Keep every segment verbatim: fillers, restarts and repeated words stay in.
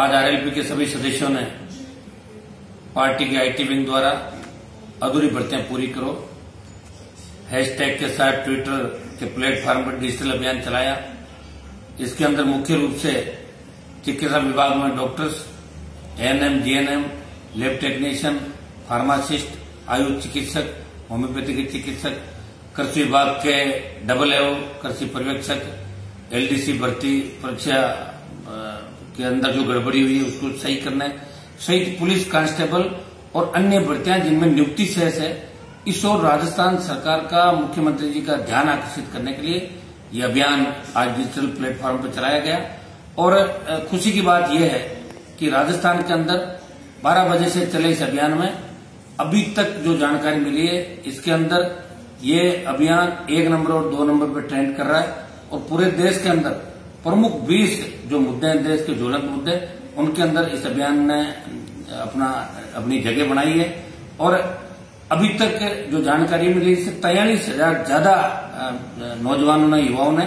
आज आरएलपी के सभी सदस्यों ने पार्टी के आईटी विंग द्वारा अधूरी भर्तियां पूरी करो हैशटैग के साथ ट्विटर के प्लेटफॉर्म पर डिजिटल अभियान चलाया। इसके अंदर मुख्य रूप से चिकित्सा विभाग में doctors, NM, GNM, lab technician, pharmacist, AYUSH चिकित्सक, होम्योपैथी के चिकित्सक, कृषि विभाग के डबल एओ, कृषि पर्यवेक्षक, एलडीसी भर्ती परीक्षा के अंदर जो गड़बड़ी हुई है उसको सही करना है, सहित पुलिस कांस्टेबल और अन्य भर्तियां जिनमें नियुक्ति शेष है। इस ओर राजस्थान सरकार का मुख्यमंत्री जी का ध्यान आकर्षित करने के लिए यह अभियान आज डिजिटल प्लेटफॉर्म पर चलाया गया। और खुशी की बात यह है कि राजस्थान के अंदर बारह बजे से चले इस अभियान में अभी तक जो जानकारी मिली है इसके अंदर ये अभियान एक नंबर और दो नंबर पर ट्रेंड कर रहा है। और पूरे देश के अंदर प्रमुख बीस जो मुद्दे हैं, देश के ज्वलंत मुद्दे, उनके अंदर इस अभियान ने अपना अपनी जगह बनाई है। और अभी तक जो जानकारी मिली इससे तैंतालीस हजार ज्यादा नौजवानों ने, युवाओं ने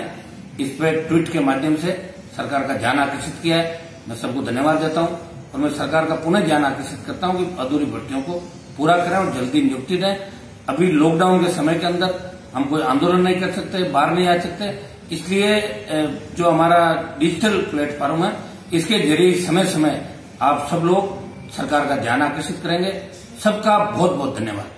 इस पर ट्वीट के माध्यम से सरकार का ध्यान आकर्षित किया है। मैं सबको धन्यवाद देता हूं और मैं सरकार का पुनः ध्यान आकर्षित करता हूं कि अधूरी भर्तियों को पूरा करें और जल्दी नियुक्ति दें। अभी लॉकडाउन के समय के अंदर हम कोई आंदोलन नहीं कर सकते, बाहर नहीं आ सकते, इसलिए जो हमारा डिजिटल प्लेटफॉर्म है इसके जरिए समय समय आप सब लोग सरकार का ध्यान आकर्षित करेंगे। सबका बहुत बहुत धन्यवाद।